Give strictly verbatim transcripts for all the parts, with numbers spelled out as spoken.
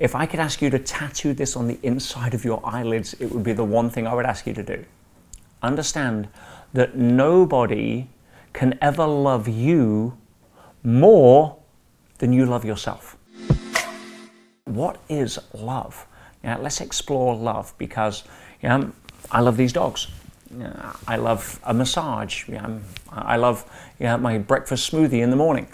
If I could ask you to tattoo this on the inside of your eyelids, it would be the one thing I would ask you to do. Understand that nobody can ever love you more than you love yourself. What is love? Now, let's explore love, because you know, I love these dogs. You know, I love a massage. You know, I love you know, my breakfast smoothie in the morning.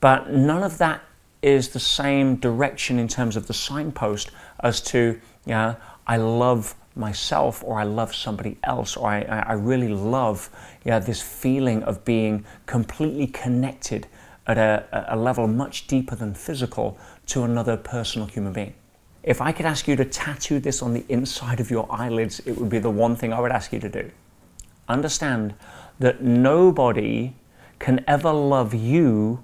But none of that is the same direction in terms of the signpost as to, you know, I love myself, or I love somebody else, or I, I really love, you know, this feeling of being completely connected at a, a level much deeper than physical to another person or human being. If I could ask you to tattoo this on the inside of your eyelids, it would be the one thing I would ask you to do. Understand that nobody can ever love you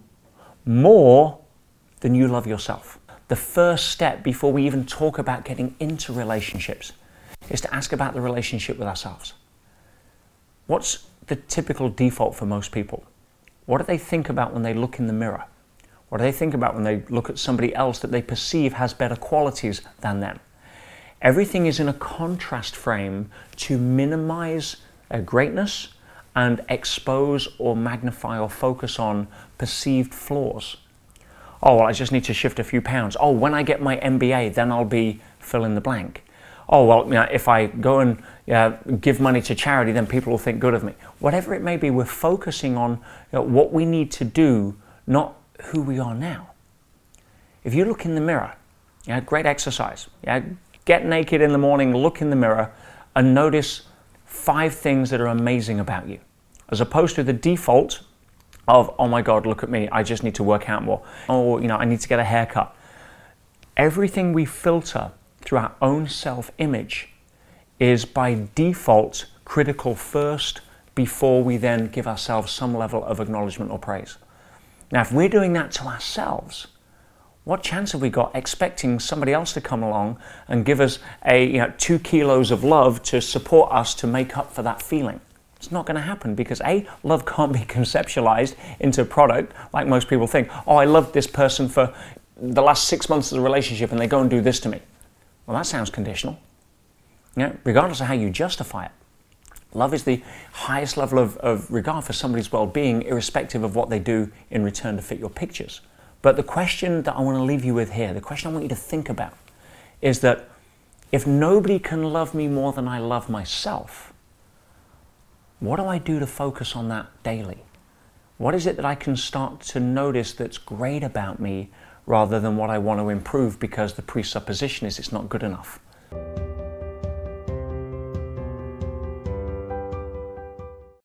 more than you love yourself. The first step before we even talk about getting into relationships is to ask about the relationship with ourselves. What's the typical default for most people? What do they think about when they look in the mirror? What do they think about when they look at somebody else that they perceive has better qualities than them? Everything is in a contrast frame to minimize their greatness and expose or magnify or focus on perceived flaws. Oh, well, I just need to shift a few pounds. Oh, when I get my M B A, then I'll be fill in the blank. Oh, well, you know, if I go and uh, give money to charity, then people will think good of me. Whatever it may be, we're focusing on you know, what we need to do, not who we are now. If you look in the mirror, you know, great exercise. You know, get naked in the morning, look in the mirror, and notice five things that are amazing about you, as opposed to the default of, oh my God, look at me, I just need to work out more. Oh, you know, I need to get a haircut. Everything we filter through our own self-image is by default critical first, before we then give ourselves some level of acknowledgement or praise. Now, if we're doing that to ourselves, what chance have we got expecting somebody else to come along and give us a you know, two kilos of love to support us to make up for that feeling? It's not going to happen, because A, love can't be conceptualized into a product like most people think. Oh, I loved this person for the last six months of the relationship and they go and do this to me. Well, that sounds conditional. You know, regardless of how you justify it, love is the highest level of, of regard for somebody's well-being, irrespective of what they do in return to fit your pictures. But the question that I want to leave you with here, the question I want you to think about, is that if nobody can love me more than I love myself, what do I do to focus on that daily? What is it that I can start to notice that's great about me, rather than what I want to improve because the presupposition is it's not good enough?